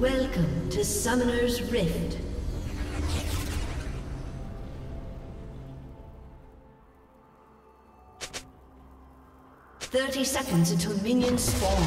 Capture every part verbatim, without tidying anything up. Welcome to Summoner's Rift. Thirty seconds until minions spawn.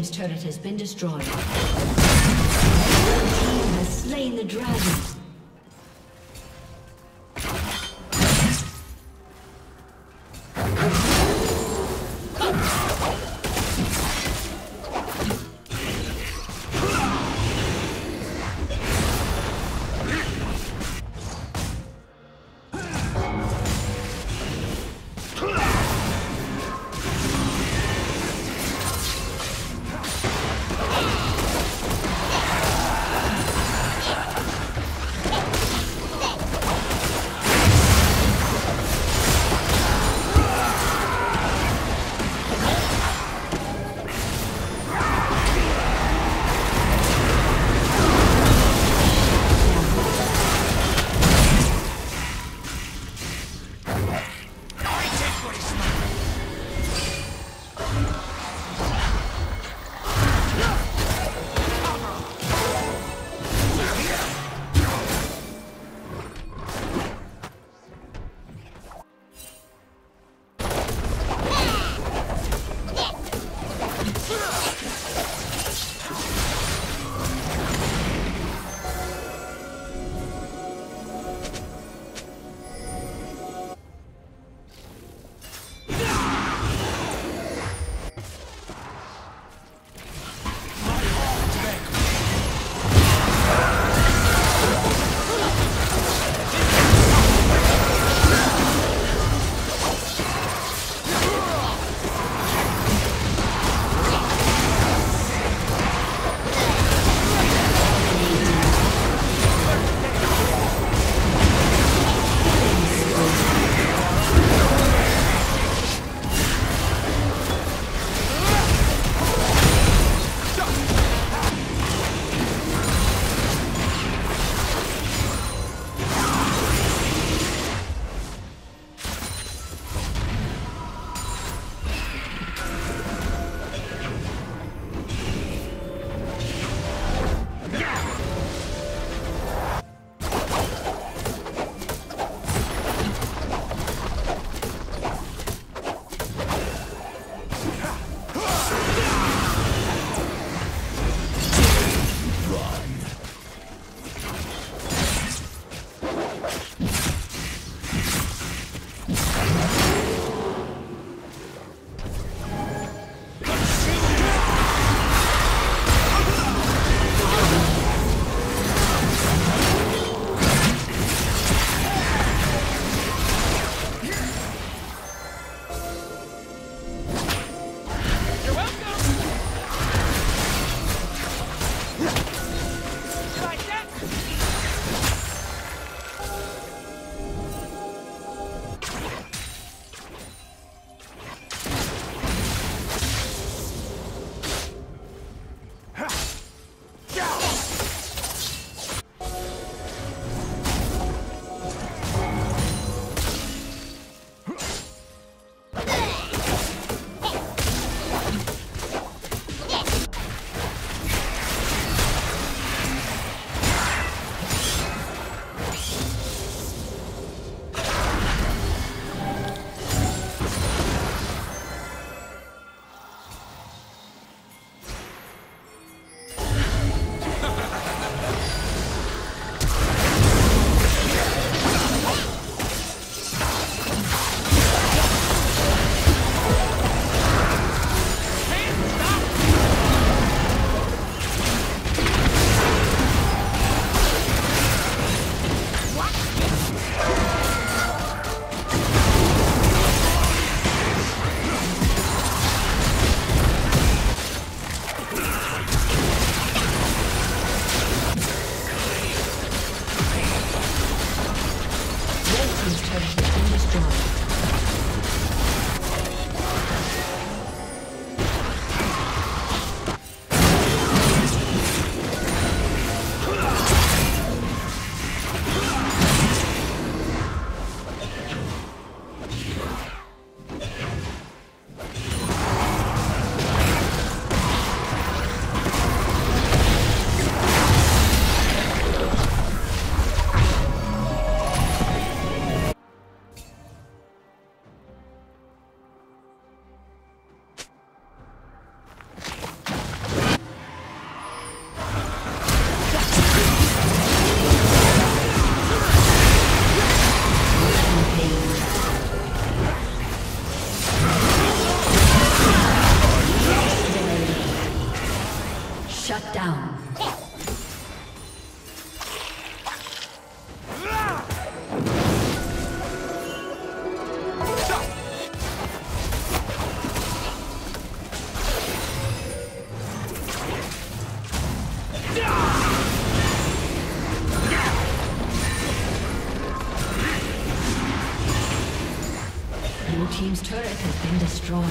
team's turret has been destroyed. The team has slain the dragon. turret has been destroyed.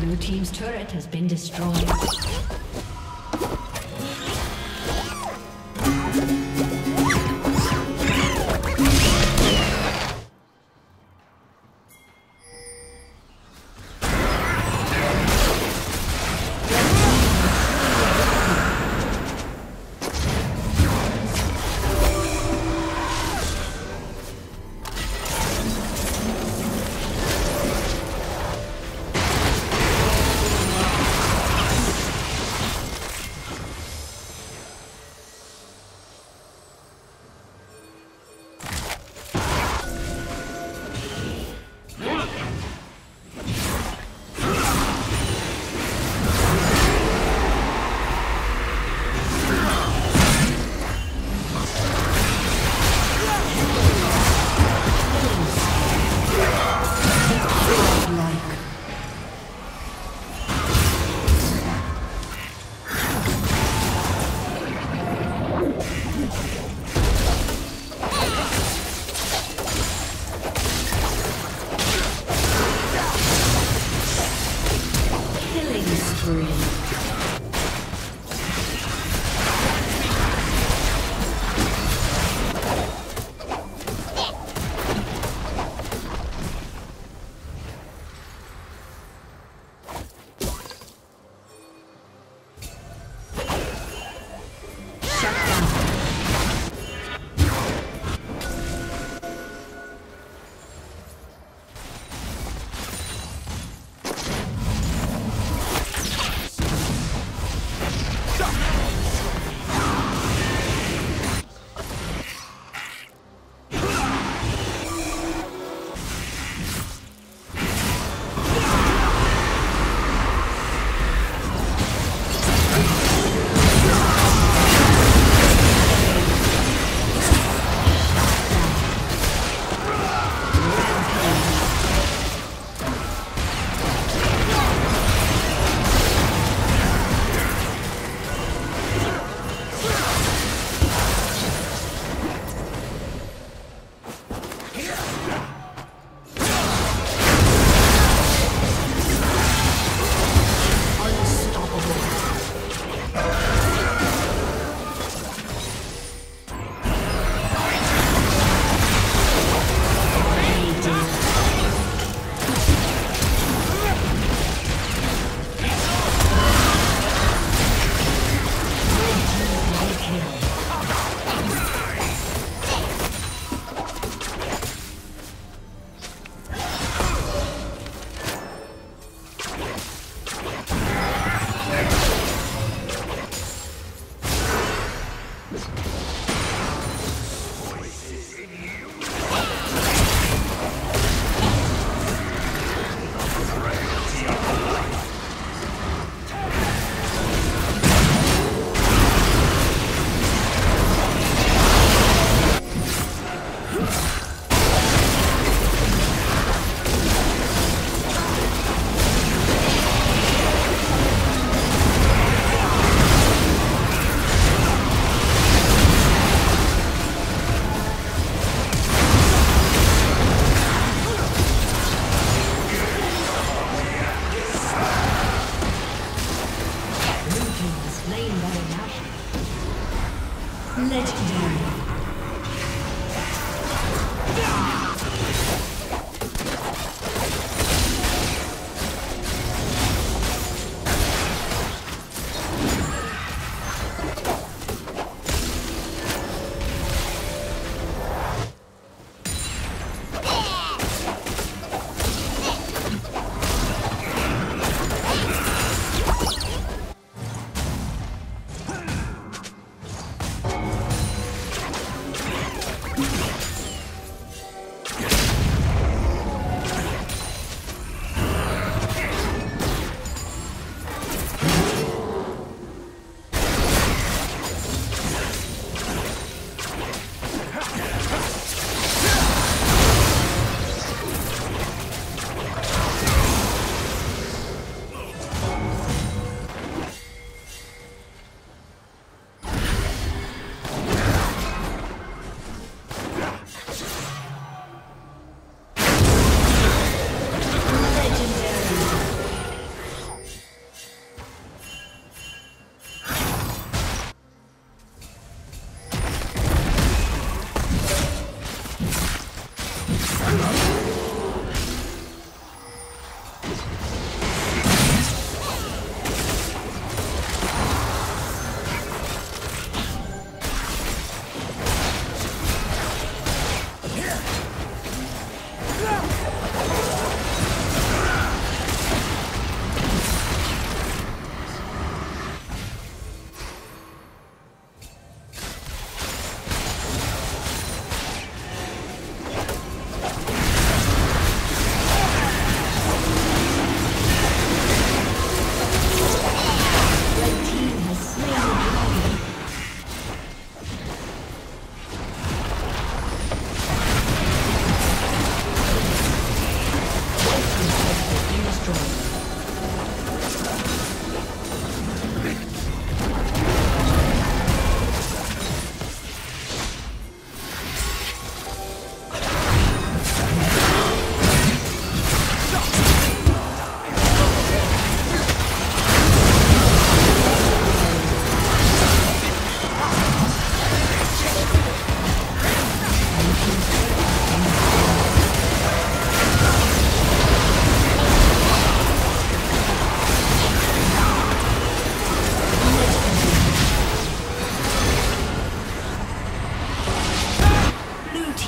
Blue team's turret has been destroyed.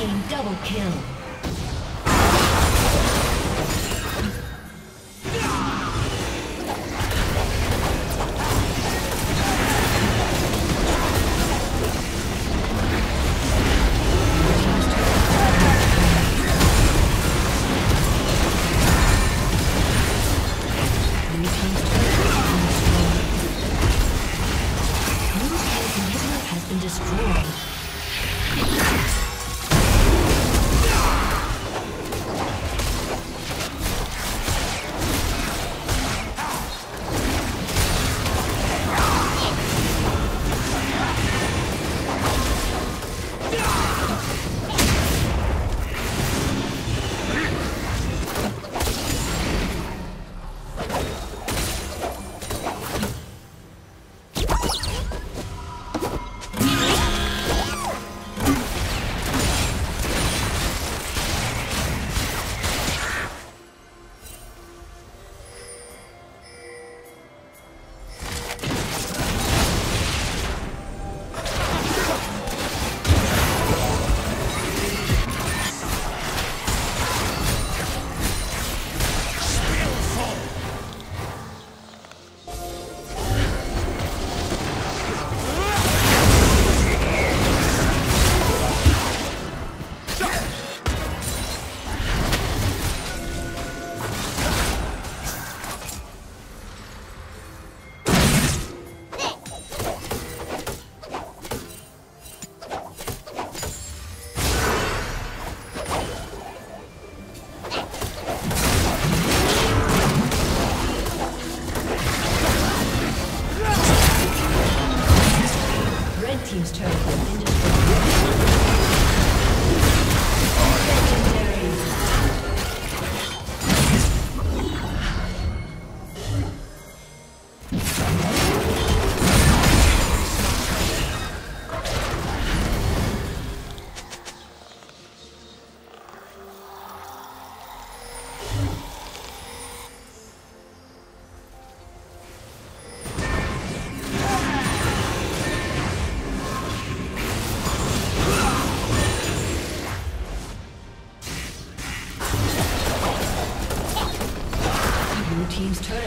team double kill. Team's turret has been destroyed. Team's turret